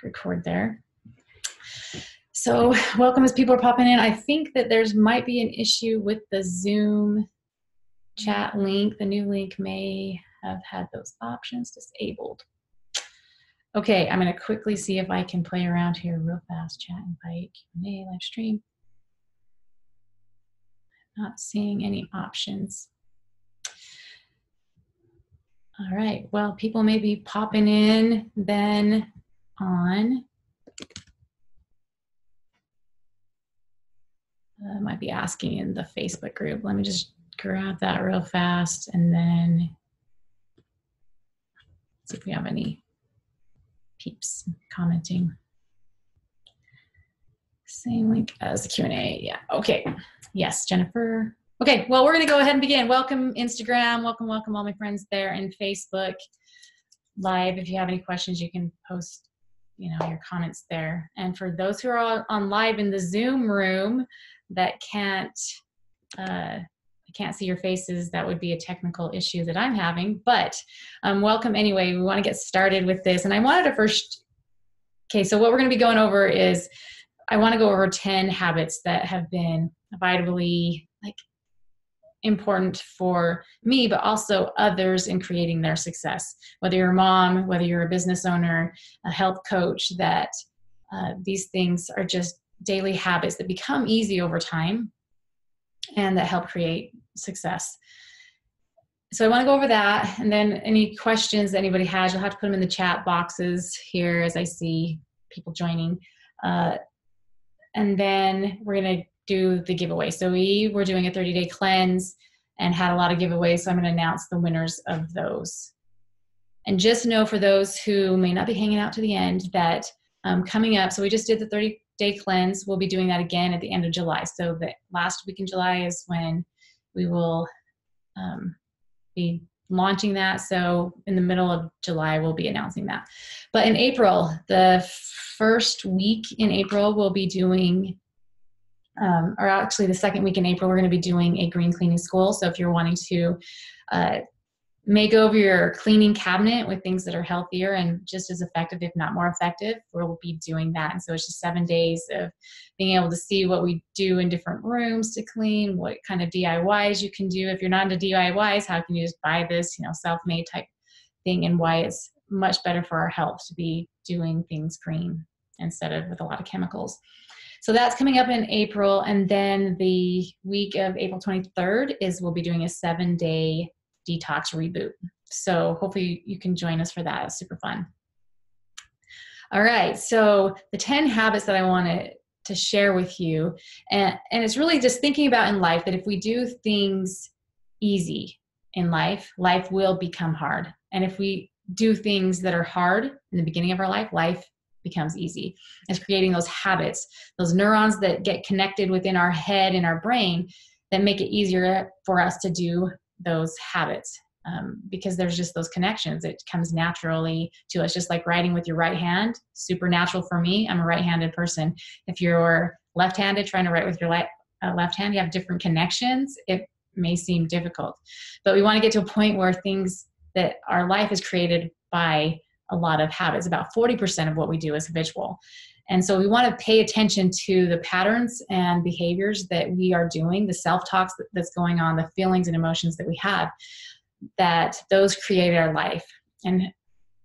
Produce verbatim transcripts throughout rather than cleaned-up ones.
click record there. So welcome as people are popping in. I think that there's might be an issue with the Zoom chat link. The new link may have had those options disabled. Okay, I'm going to quickly see if I can play around here real fast. Chat, invite, Q and A, live stream. Not seeing any options. All right, well, people may be popping in then on. I might be asking in the Facebook group. Let me just grab that real fast and then see if we have any peeps commenting. Same link as the Q and A, yeah, okay. Yes, Jennifer. Okay, well, we're gonna go ahead and begin. Welcome Instagram, welcome, welcome all my friends there, and Facebook Live. If you have any questions, you can post, you know, your comments there. And for those who are on live in the Zoom room that can't, uh, can't see your faces, that would be a technical issue that I'm having, but um, welcome anyway. We wanna get started with this. And I wanted to first, okay, so what we're gonna be going over is, I want to go over ten habits that have been vitally like important for me, but also others in creating their success. Whether you're a mom, whether you're a business owner, a health coach, that uh, these things are just daily habits that become easy over time and that help create success. So I want to go over that, and then any questions that anybody has, you'll have to put them in the chat boxes here as I see people joining. Uh, And then we're gonna do the giveaway. So we were doing a thirty day cleanse and had a lot of giveaways. So I'm gonna announce the winners of those. And just know for those who may not be hanging out to the end that um, coming up, so we just did the thirty day cleanse. We'll be doing that again at the end of July. So the last week in July is when we will um, be launching that. So in the middle of July, we'll be announcing that. But in April, the first week in April, we'll be doing, um, or actually the second week in April, we're going to be doing a green cleaning school. So if you're wanting to uh, make over your cleaning cabinet with things that are healthier and just as effective, if not more effective, we'll be doing that. And so it's just seven days of being able to see what we do in different rooms to clean, what kind of D I Ys you can do. If you're not into D I Ys, how can you just buy this, you know, self-made type thing, and why it's much better for our health to be doing things green instead of with a lot of chemicals. So that's coming up in April. And then the week of April twenty-third is we'll be doing a seven day detox reboot. So hopefully you can join us for that. It's super fun. All right. So the ten habits that I wanted to share with you, and, and it's really just thinking about in life that if we do things easy in life, life will become hard. And if we do things that are hard in the beginning of our life, life becomes easy. It's creating those habits, those neurons that get connected within our head and our brain that make it easier for us to do those habits, um, because there's just those connections. It comes naturally to us, just like writing with your right hand, super natural for me. I'm a right-handed person. If you're left-handed trying to write with your le uh, left hand, you have different connections. It may seem difficult, but we want to get to a point where things that our life is created by a lot of habits. About forty percent of what we do is habitual. And so we want to pay attention to the patterns and behaviors that we are doing, the self-talks that's going on, the feelings and emotions that we have, that those create our life. And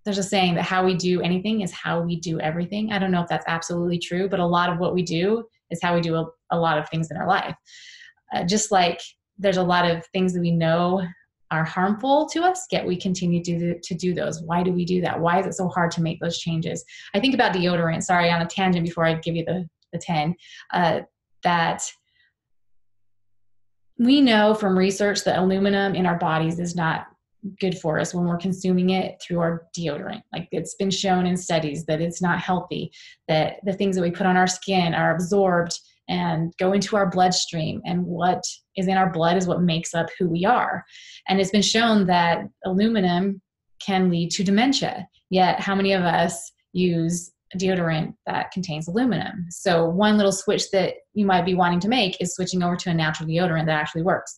there's a saying that how we do anything is how we do everything. I don't know if that's absolutely true, but a lot of what we do is how we do a, a lot of things in our life. Uh, just like there's a lot of things that we know are harmful to us, yet we continue to, to do those. Why do we do that? Why is it so hard to make those changes? I think about deodorant, sorry, on a tangent before I give you the, the ten, uh, that we know from research that aluminum in our bodies is not good for us when we're consuming it through our deodorant. Like, it's been shown in studies that it's not healthy, that the things that we put on our skin are absorbed and go into our bloodstream, and what is in our blood is what makes up who we are. And it's been shown that aluminum can lead to dementia, yet how many of us use deodorant that contains aluminum? So one little switch that you might be wanting to make is switching over to a natural deodorant that actually works.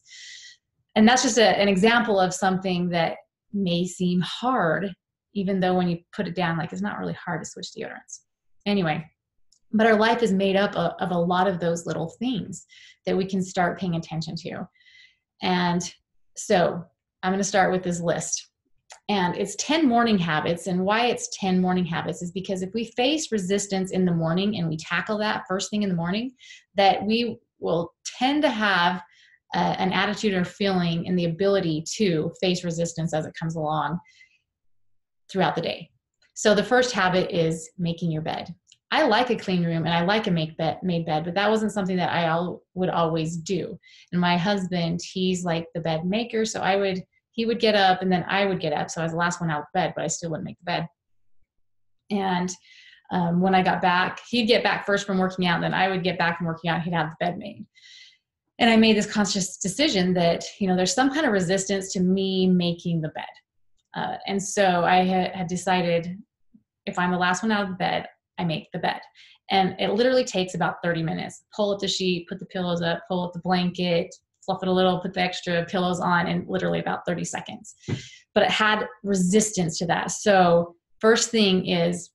And that's just a, an example of something that may seem hard, even though when you put it down, like, it's not really hard to switch deodorants. Anyway, but our life is made up of, of a lot of those little things that we can start paying attention to. And so I'm going to start with this list. And it's ten morning habits. And why it's ten morning habits is because if we face resistance in the morning and we tackle that first thing in the morning, that we will tend to have uh, an attitude or feeling and the ability to face resistance as it comes along throughout the day. So the first habit is making your bed. I like a clean room and I like a make bed, made bed, but that wasn't something that I al- would always do. And my husband, he's like the bed maker. So I would, he would get up and then I would get up. So I was the last one out of bed, but I still wouldn't make the bed. And um, when I got back, he'd get back first from working out. And then I would get back from working out. He'd have the bed made. And I made this conscious decision that, you know, there's some kind of resistance to me making the bed. Uh, and so I had, had decided if I'm the last one out of bed, I make the bed. And it literally takes about thirty minutes. Pull up the sheet, put the pillows up, pull up the blanket, fluff it a little, put the extra pillows on, and literally about thirty seconds. But it had resistance to that. So first thing is,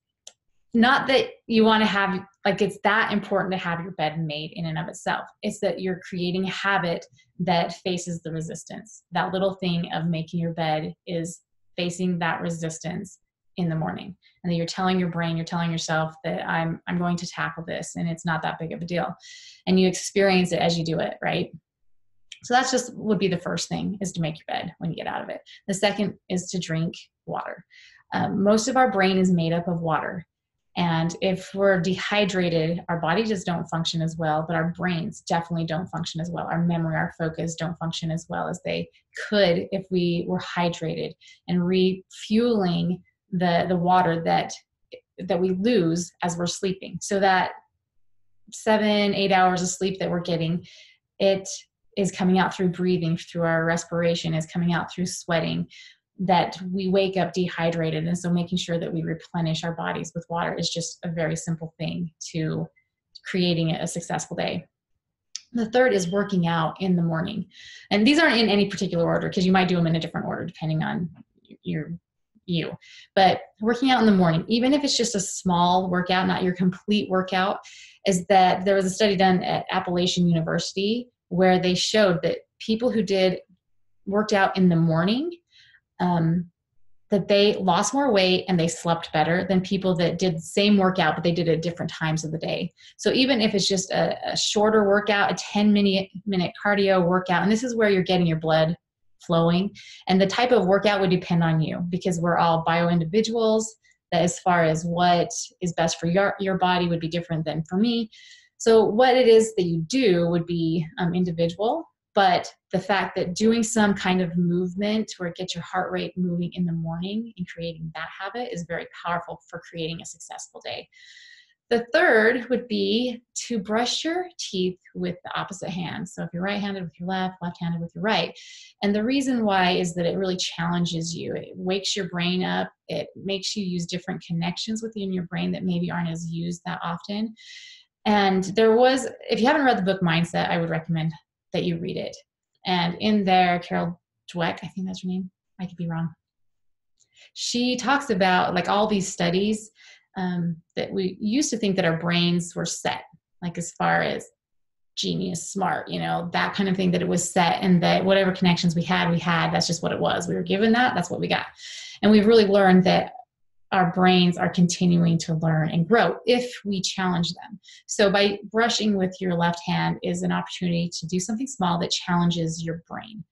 not that you want to have, like, it's that important to have your bed made in and of itself. It's that you're creating a habit that faces the resistance. That little thing of making your bed is facing that resistance in the morning. And then you're telling your brain, you're telling yourself that I'm, I'm going to tackle this and it's not that big of a deal. And you experience it as you do it, right? So that's just would be the first thing, is to make your bed when you get out of it. The second is to drink water. Um, most of our brain is made up of water. And if we're dehydrated, our body just don't function as well, but our brains definitely don't function as well. Our memory, our focus don't function as well as they could if we were hydrated, and refueling the, the water that, that we lose as we're sleeping. So that seven, eight hours of sleep that we're getting, it is coming out through breathing, through our respiration, is coming out through sweating, that we wake up dehydrated. And so making sure that we replenish our bodies with water is just a very simple thing to creating a successful day. The third is working out in the morning. And these aren't in any particular order, because you might do them in a different order depending on your you. But working out in the morning, even if it's just a small workout, not your complete workout, is that there was a study done at Appalachian University where they showed that people who did worked out in the morning, um, that they lost more weight and they slept better than people that did the same workout, but they did it at different times of the day. So even if it's just a, a shorter workout, a ten minute cardio workout, and this is where you're getting your blood flowing. And the type of workout would depend on you, because we're all bio individuals, that as far as what is best for your, your body would be different than for me. So what it is that you do would be um, individual, but the fact that doing some kind of movement where it gets your heart rate moving in the morning and creating that habit is very powerful for creating a successful day. The third would be to brush your teeth with the opposite hand. So if you're right-handed with your left, left-handed with your right. And the reason why is that it really challenges you. It wakes your brain up. It makes you use different connections within your brain that maybe aren't as used that often. And there was, if you haven't read the book Mindset, I would recommend that you read it. And in there, Carol Dweck, I think that's her name, I could be wrong, she talks about like all these studies um, that we used to think that our brains were set, like as far as genius, smart, you know, that kind of thing, that it was set, and that whatever connections we had, we had, that's just what it was. We were given that, that's what we got. And we've really learned that our brains are continuing to learn and grow if we challenge them. So by brushing with your left hand is an opportunity to do something small that challenges your brain.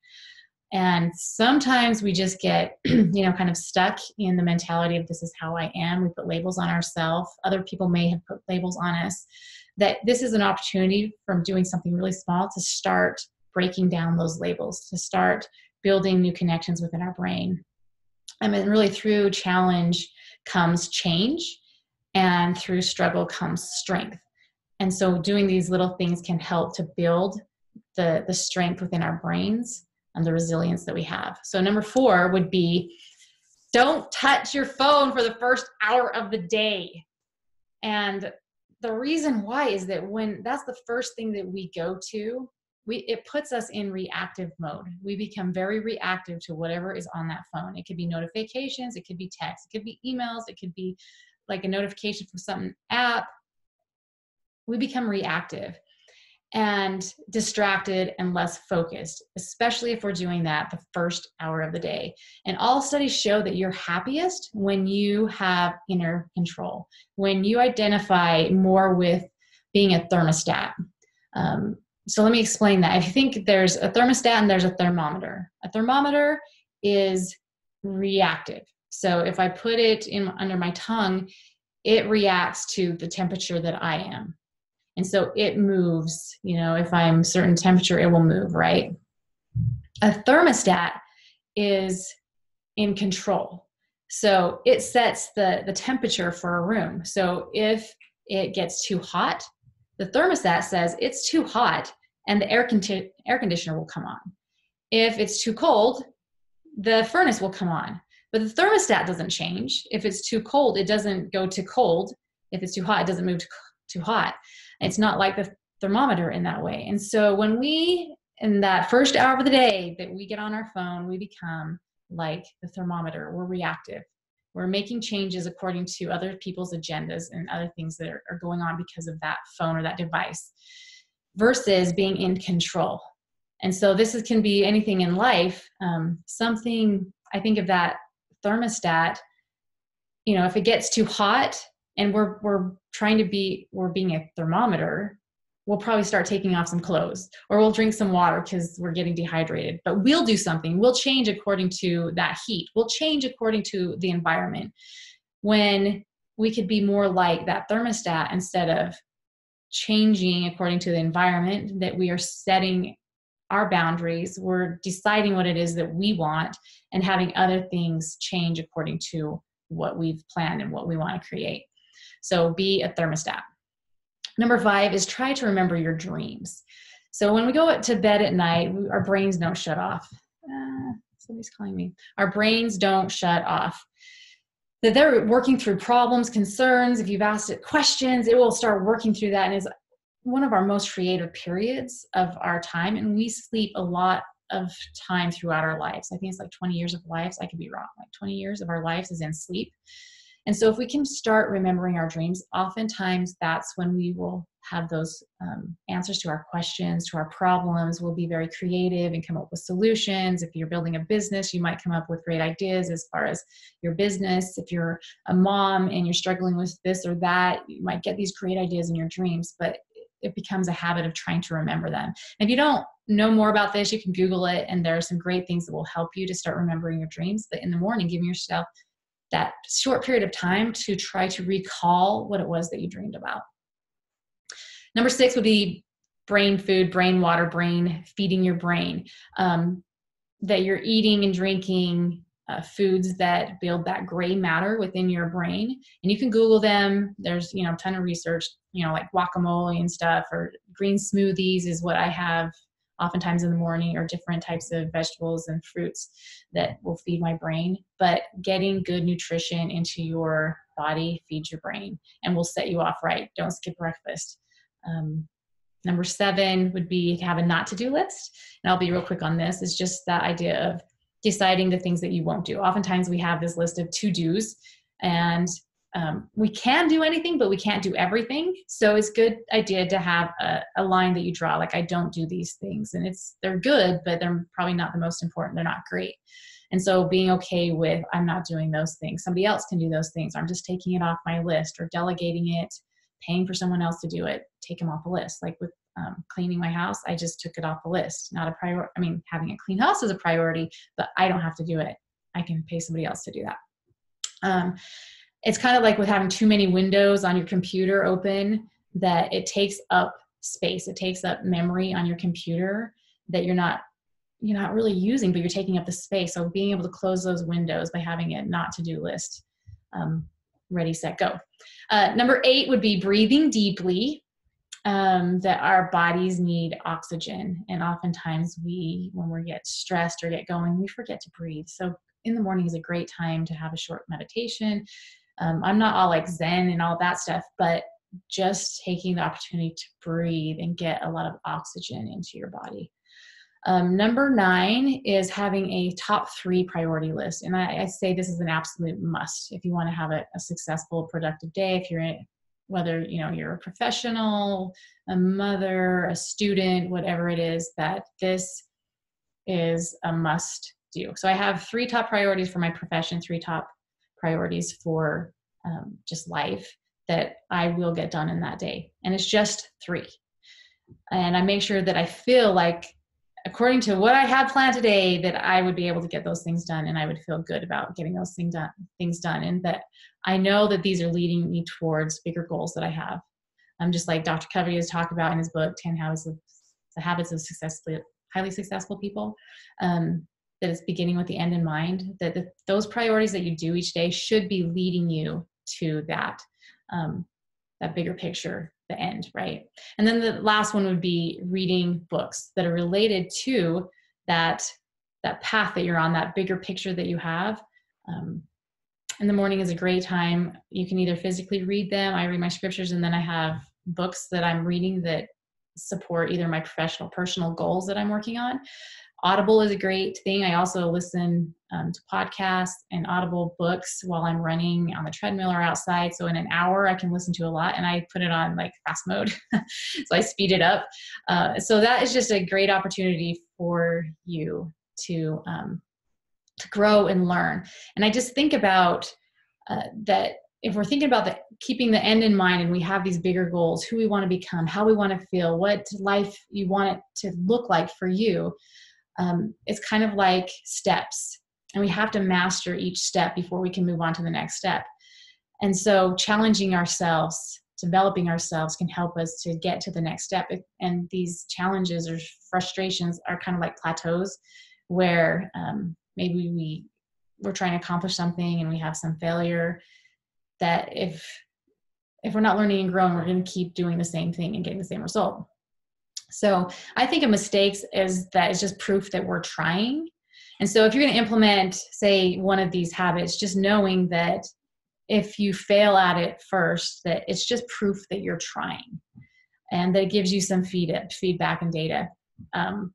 And sometimes we just get, you know, kind of stuck in the mentality of this is how I am. We put labels on ourselves. Other people may have put labels on us. That this is an opportunity from doing something really small to start breaking down those labels, to start building new connections within our brain. I mean, really through challenge comes change, and through struggle comes strength. And so doing these little things can help to build the, the strength within our brains and the resilience that we have. So number four would be, don't touch your phone for the first hour of the day. And the reason why is that when that's the first thing that we go to, we, it puts us in reactive mode. We become very reactive to whatever is on that phone. It could be notifications, it could be texts, it could be emails, it could be like a notification from some app. We become reactive and distracted and less focused, especially if we're doing that the first hour of the day. And all studies show that you're happiest when you have inner control, when you identify more with being a thermostat. Um, so let me explain that. I think there's a thermostat and there's a thermometer. A thermometer is reactive. So if I put it in under my tongue, it reacts to the temperature that I am. And so it moves, you know, if I'm certain temperature, it will move, right? A thermostat is in control. So it sets the, the temperature for a room. So if it gets too hot, the thermostat says it's too hot and the air, con- air conditioner will come on. If it's too cold, the furnace will come on. But the thermostat doesn't change. If it's too cold, it doesn't go to cold. If it's too hot, it doesn't move to too hot. It's not like the thermometer in that way. And so when we, in that first hour of the day that we get on our phone, we become like the thermometer. We're reactive. We're making changes according to other people's agendas and other things that are, are going on because of that phone or that device versus being in control. And so this is, can be anything in life. Um, something, I think of that thermostat, you know, if it gets too hot, and we're, we're trying to be, we're being a thermometer, we'll probably start taking off some clothes or we'll drink some water because we're getting dehydrated, but we'll do something. We'll change according to that heat. We'll change according to the environment when we could be more like that thermostat instead of changing according to the environment that we are setting our boundaries. We're deciding what it is that we want and having other things change according to what we've planned and what we want to create. So be a thermostat. Number five is try to remember your dreams. So when we go to bed at night, our brains don't shut off. Uh, somebody's calling me. Our brains don't shut off. That they're working through problems, concerns. If you've asked it questions, it will start working through that. And it's one of our most creative periods of our time. And we sleep a lot of time throughout our lives. I think it's like twenty years of lives. I could be wrong. Like twenty years of our lives is in sleep. And so if we can start remembering our dreams, oftentimes that's when we will have those um, answers to our questions, to our problems. We'll be very creative and come up with solutions. If you're building a business, you might come up with great ideas as far as your business. If you're a mom and you're struggling with this or that, you might get these great ideas in your dreams, but it becomes a habit of trying to remember them. And if you don't know more about this, you can Google it, and there are some great things that will help you to start remembering your dreams. But in the morning, giving yourself that short period of time to try to recall what it was that you dreamed about. Number six would be brain food, brain water, brain feeding your brain. Um, that you're eating and drinking uh, foods that build that gray matter within your brain. And you can Google them. There's, you know, a ton of research, you know, like guacamole and stuff, or green smoothies is what I have oftentimes in the morning, or different types of vegetables and fruits that will feed my brain. But getting good nutrition into your body feeds your brain and will set you off right. Don't skip breakfast. Um, number seven would be to have a not to do list. And I'll be real quick on this. It's just that idea of deciding the things that you won't do. Oftentimes we have this list of to-dos, and um, we can do anything, but we can't do everything. So it's a good idea to have a, a line that you draw, like I don't do these things. And it's, they're good, but they're probably not the most important. They're not great. And so being okay with, I'm not doing those things. Somebody else can do those things. I'm just taking it off my list, or delegating it, paying for someone else to do it, take them off the list. Like with um, cleaning my house, I just took it off the list. Not a priority. I mean, having a clean house is a priority, but I don't have to do it. I can pay somebody else to do that. Um, It's kind of like with having too many windows on your computer open, that it takes up space. It takes up memory on your computer that you're not, you're not really using, but you're taking up the space. So being able to close those windows by having a not to do list, um, ready, set, go. Uh, number eight would be breathing deeply, um, that our bodies need oxygen. And oftentimes we, when we get stressed or get going, we forget to breathe. So in the morning is a great time to have a short meditation. Um, I'm not all like Zen and all that stuff, but just taking the opportunity to breathe and get a lot of oxygen into your body. Um, number nine is having a top three priority list. And I, I say this is an absolute must if you want to have a, a successful, productive day, if you're in, whether, you know, you're a professional, a mother, a student, whatever it is, that this is a must do. So I have three top priorities for my profession, three top priorities for um, just life that I will get done in that day. And it's just three. And I make sure that I feel like, according to what I had planned today, that I would be able to get those things done, and I would feel good about getting those things done, things done, and that I know that these are leading me towards bigger goals that I have. Um, just like Doctor Covey has talked about in his book, ten habits of Successfully, Highly Successful People, um, that it's beginning with the end in mind, that the, those priorities that you do each day should be leading you to that, um, that bigger picture, the end, right? And then the last one would be reading books that are related to that, that path that you're on, that bigger picture that you have. Um, in the morning is a great time. You can either physically read them. I read my scriptures, and then I have books that I'm reading that support either my professional, personal goals that I'm working on. Audible is a great thing. I also listen um, to podcasts and Audible books while I'm running on the treadmill or outside. So in an hour, I can listen to a lot, and I put it on like fast mode. So I speed it up. Uh, so that is just a great opportunity for you to, um, to grow and learn. And I just think about uh, that if we're thinking about the, keeping the end in mind, and we have these bigger goals, who we want to become, how we want to feel, what life you want it to look like for you, Um, it's kind of like steps, and we have to master each step before we can move on to the next step. And so challenging ourselves, developing ourselves, can help us to get to the next step. And these challenges or frustrations are kind of like plateaus where um, maybe we, we're trying to accomplish something and we have some failure, that if, if we're not learning and growing, we're going to keep doing the same thing and getting the same result. So I think of mistakes as that is just proof that we're trying. And so if you're going to implement, say, one of these habits, just knowing that if you fail at it first, that it's just proof that you're trying, and that it gives you some feedback and data. Um,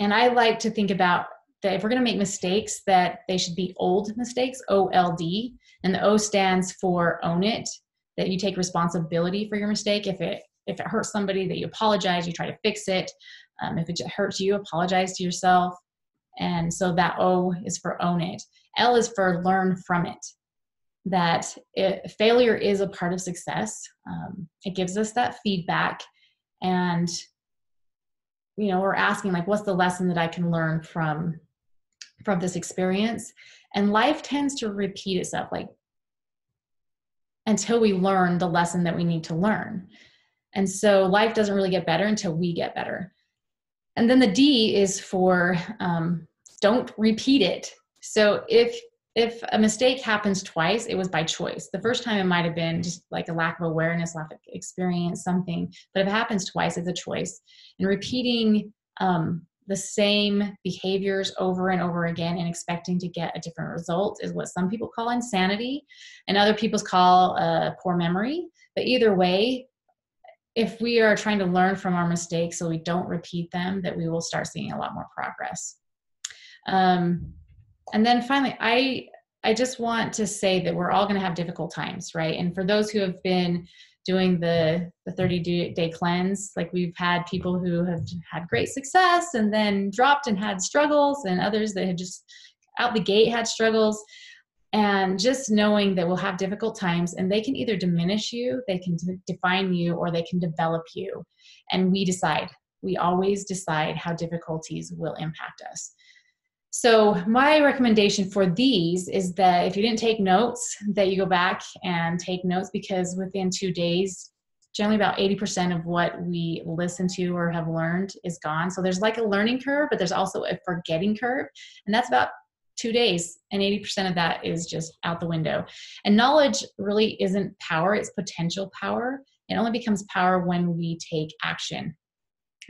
and I like to think about that if we're going to make mistakes, that they should be old mistakes, O L D, and the O stands for own it, that you take responsibility for your mistake. If it If it hurts somebody, that you apologize, you try to fix it. Um, if it hurts you, apologize to yourself. And so that O is for own it. L is for learn from it. That it, failure is a part of success. Um, it gives us that feedback, and you know, we're asking like, what's the lesson that I can learn from from this experience? And life tends to repeat itself, like until we learn the lesson that we need to learn. And so life doesn't really get better until we get better. And then the D is for um, don't repeat it. So if if a mistake happens twice, it was by choice. The first time it might have been just like a lack of awareness, lack of experience, something. But if it happens twice, it's a choice. And repeating um, the same behaviors over and over again and expecting to get a different result is what some people call insanity, and other people call uh, poor memory. But either way, if we are trying to learn from our mistakes so we don't repeat them, that we will start seeing a lot more progress. Um, and then finally, I, I just want to say that we're all going to have difficult times, right? And for those who have been doing the the thirty day cleanse, like we've had people who have had great success and then dropped and had struggles, and others that had just out the gate had struggles. And just knowing that we'll have difficult times, and they can either diminish you, they can define you, or they can develop you. And we decide. We always decide how difficulties will impact us. So my recommendation for these is that if you didn't take notes, that you go back and take notes, because within two days, generally about eighty percent of what we listen to or have learned is gone. So there's like a learning curve, but there's also a forgetting curve. And that's about two days, and eighty percent of that is just out the window. And knowledge really isn't power, it's potential power. It only becomes power when we take action.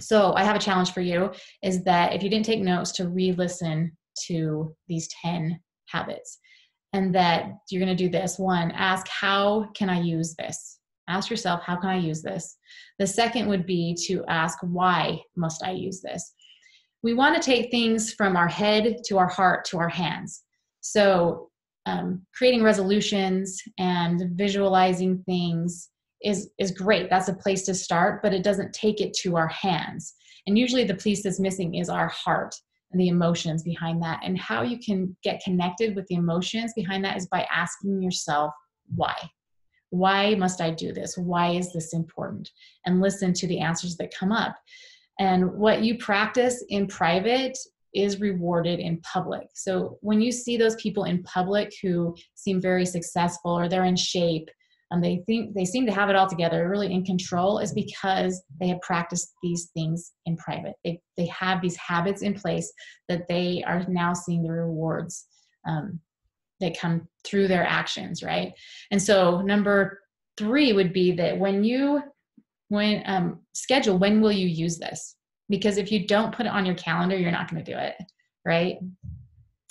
So I have a challenge for you, is that if you didn't take notes, to re-listen to these ten habits, and that you're gonna do this. One, ask, how can I use this? Ask yourself, how can I use this? The second would be to ask, why must I use this? We want to take things from our head to our heart to our hands. So um, creating resolutions and visualizing things is, is great. That's a place to start, but it doesn't take it to our hands. And usually the piece that's missing is our heart and the emotions behind that. And how you can get connected with the emotions behind that is by asking yourself, why? Why must I do this? Why is this important? And listen to the answers that come up. And what you practice in private is rewarded in public. So when you see those people in public who seem very successful, or they're in shape, and they think they seem to have it all together, really in control, is because they have practiced these things in private. They, they have these habits in place that they are now seeing the rewards um, that come through their actions, right? And so number three would be that when you when um, schedule, when will you use this? Because if you don't put it on your calendar, you're not going to do it, right?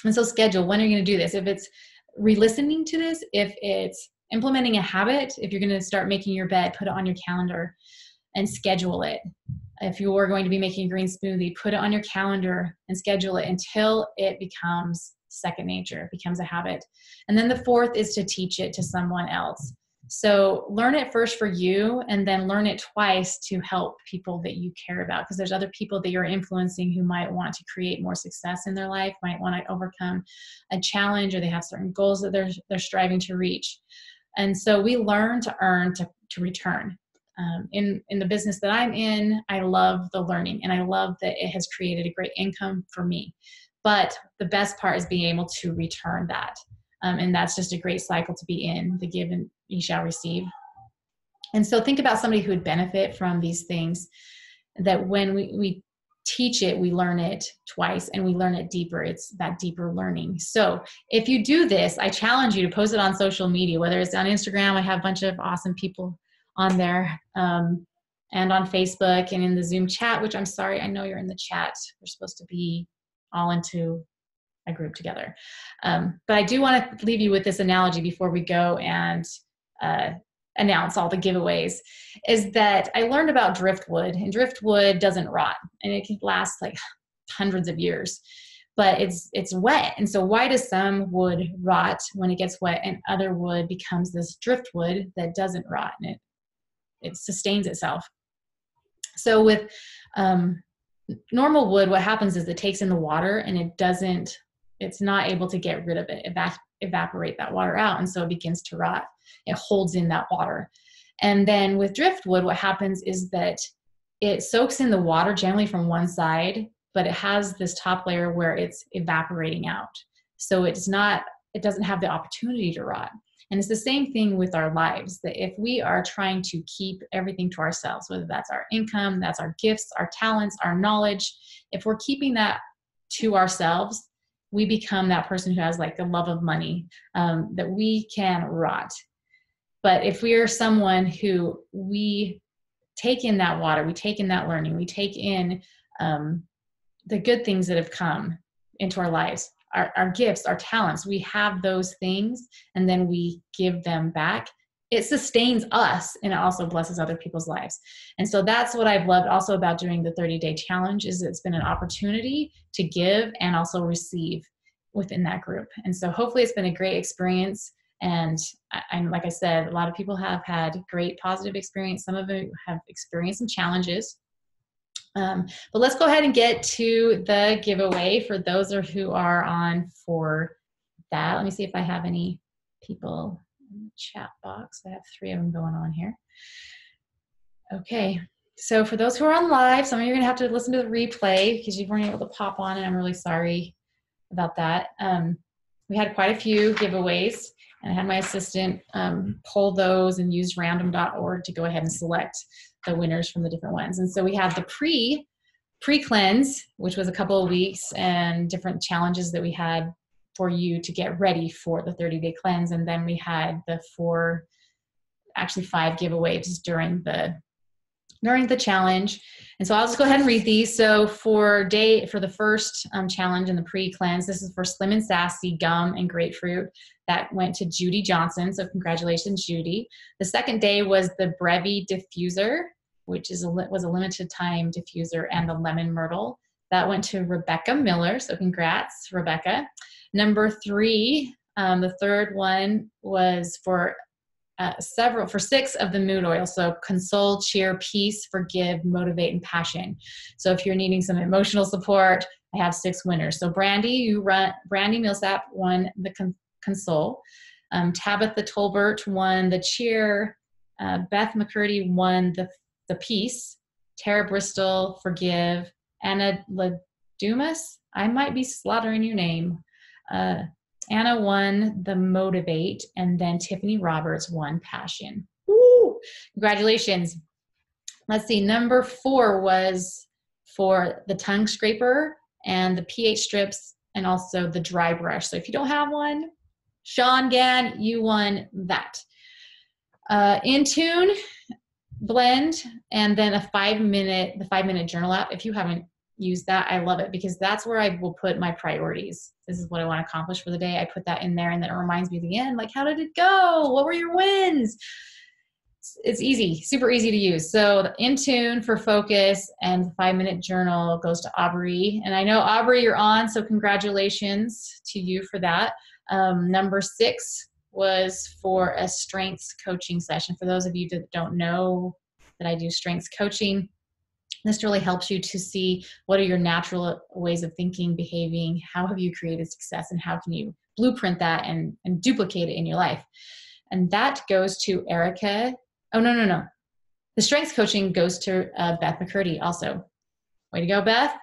And so schedule, when are you going to do this? If it's re-listening to this, if it's implementing a habit, if you're going to start making your bed, put it on your calendar and schedule it. If you're going to be making a green smoothie, put it on your calendar and schedule it until it becomes second nature, it becomes a habit. And then the fourth is to teach it to someone else. So learn it first for you, and then learn it twice to help people that you care about, because there's other people that you're influencing who might want to create more success in their life, might want to overcome a challenge, or they have certain goals that they're, they're striving to reach. And so we learn to earn, to, to return. Um, in, in the business that I'm in, I love the learning, and I love that it has created a great income for me. But the best part is being able to return that. Um, and that's just a great cycle to be in, the give and you shall receive. And so think about somebody who would benefit from these things, that when we, we teach it, we learn it twice, and we learn it deeper. It's that deeper learning. So if you do this, I challenge you to post it on social media, whether it's on Instagram. I have a bunch of awesome people on there, um, and on Facebook and in the Zoom chat, which I'm sorry, I know you're in the chat. We're supposed to be all into a group together. Um, but I do want to leave you with this analogy before we go and uh, announce all the giveaways, is that I learned about driftwood, and driftwood doesn't rot, and it can last like hundreds of years, but it's, it's wet. And so why does some wood rot when it gets wet, and other wood becomes this driftwood that doesn't rot, and it, it sustains itself? So with um, normal wood, what happens is it takes in the water, and it doesn't, it's not able to get rid of it, evap evaporate that water out. And so it begins to rot. It holds in that water. And then with driftwood, what happens is that it soaks in the water generally from one side, but it has this top layer where it's evaporating out. So it's not, it doesn't have the opportunity to rot. And it's the same thing with our lives, that if we are trying to keep everything to ourselves, whether that's our income, that's our gifts, our talents, our knowledge, if we're keeping that to ourselves, we become that person who has like the love of money, um, that we can rot. But if we are someone who we take in that water, we take in that learning, we take in um, the good things that have come into our lives, our, our gifts, our talents, we have those things, and then we give them back. It sustains us, and it also blesses other people's lives. And so that's what I've loved also about doing the thirty day challenge, is it's been an opportunity to give and also receive within that group. And so hopefully it's been a great experience. And I'm, like I said, a lot of people have had great positive experience. Some of them have experienced some challenges. Um, but let's go ahead and get to the giveaway for those who are on for that. Let me see if I have any people in the chat box. I have three of them going on here. Okay, so for those who are on live, some of you are going to have to listen to the replay because you weren't able to pop on, and I'm really sorry about that. Um, we had quite a few giveaways, and I had my assistant um, pull those and use random dot org to go ahead and select the winners from the different ones. And so we had the pre, pre-cleanse, which was a couple of weeks, and different challenges that we had for you to get ready for the thirty day cleanse. And then we had the four, actually five giveaways during the during the challenge. And so I'll just go ahead and read these. So for day, for the first um, challenge in the pre-cleanse, this is for Slim and Sassy, gum and grapefruit. That went to Judy Johnson. So congratulations, Judy. The second day was the Brevi Diffuser, which is a, was a limited time diffuser, and the Lemon Myrtle. That went to Rebecca Miller. So congrats, Rebecca. Number three, um, the third one was for Uh, several for six of the mood oils. So console, cheer, peace, forgive, motivate, and passion. So if you're needing some emotional support, I have six winners. So Brandy, you run, Brandy Millsap won the con console. Um, Tabitha Tolbert won the cheer. Uh, Beth McCurdy won the, the peace. Tara Bristol, forgive. Anna Ladumas, I might be slaughtering your name. Uh, Anna won the motivate, and then Tiffany Roberts won passion. Woo! Congratulations. Let's see. Number four was for the tongue scraper and the pH strips and also the dry brush. So if you don't have one, Sean Gann, you won that. Uh, in tune, blend, and then a five minute, the five minute journal app. If you haven't use that. I love it because that's where I will put my priorities. This is what I want to accomplish for the day. I put that in there, and then it reminds me at the end, like, how did it go? What were your wins? It's easy, super easy to use. So the Intune for focus and the five minute journal goes to Aubrey. And I know, Aubrey, you're on, so congratulations to you for that. Um, number six was for a strengths coaching session. For those of you that don't know that I do strengths coaching, this really helps you to see what are your natural ways of thinking, behaving, how have you created success, and how can you blueprint that and, and duplicate it in your life. And that goes to Erica. Oh, no, no, no. The strengths coaching goes to uh, Beth McCurdy also. Way to go, Beth.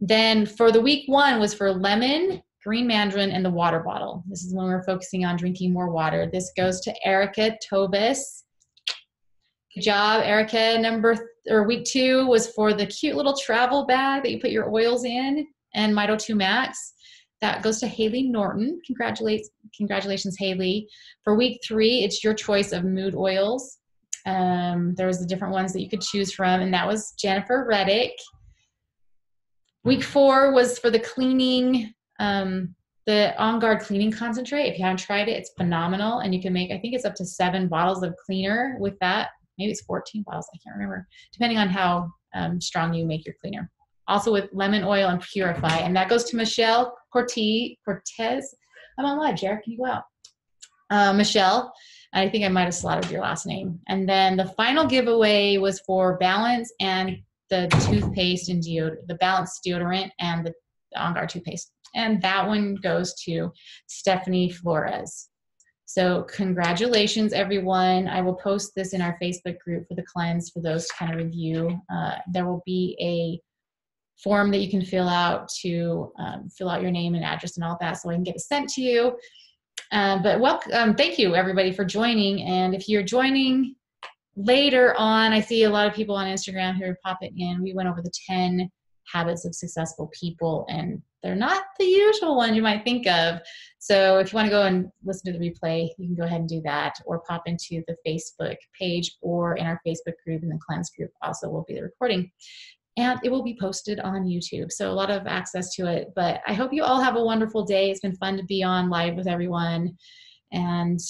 Then for the week one was for lemon, green mandarin, and the water bottle. This is when we're focusing on drinking more water. This goes to Erica Tobis. Good job, Erica. Number three. Or week two was for the cute little travel bag that you put your oils in, and Mito two Max. That goes to Haley Norton. Congratulations, congratulations, Haley. For week three, it's your choice of mood oils. Um, there was the different ones that you could choose from, and that was Jennifer Reddick. Week four was for the cleaning, um, the On Guard cleaning concentrate. If you haven't tried it, it's phenomenal, and you can make, I think it's up to seven bottles of cleaner with that. Maybe it's fourteen bottles, I can't remember, depending on how um, strong you make your cleaner. Also with lemon oil and purify, and that goes to Michelle Corti, Cortez. I'm on live, Jared, can you go out? Uh, Michelle, I think I might have slaughtered your last name. And then the final giveaway was for Balance and the toothpaste and deodorant, the Balance deodorant and the On Guard toothpaste. And that one goes to Stephanie Flores. So congratulations, everyone. I will post this in our Facebook group for the cleanse for those to kind of review. Uh, there will be a form that you can fill out to um, fill out your name and address and all that, so I can get it sent to you. Uh, but welcome, um, thank you, everybody, for joining. And if you're joining later on, I see a lot of people on Instagram who are popping in. We went over the ten habits of successful people, and they're not the usual one you might think of. So if you want to go and listen to the replay, you can go ahead and do that, or pop into the Facebook page or in our Facebook group, and the cleanse group also will be the recording. And it will be posted on YouTube. So a lot of access to it, but I hope you all have a wonderful day. It's been fun to be on live with everyone, and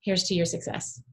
here's to your success.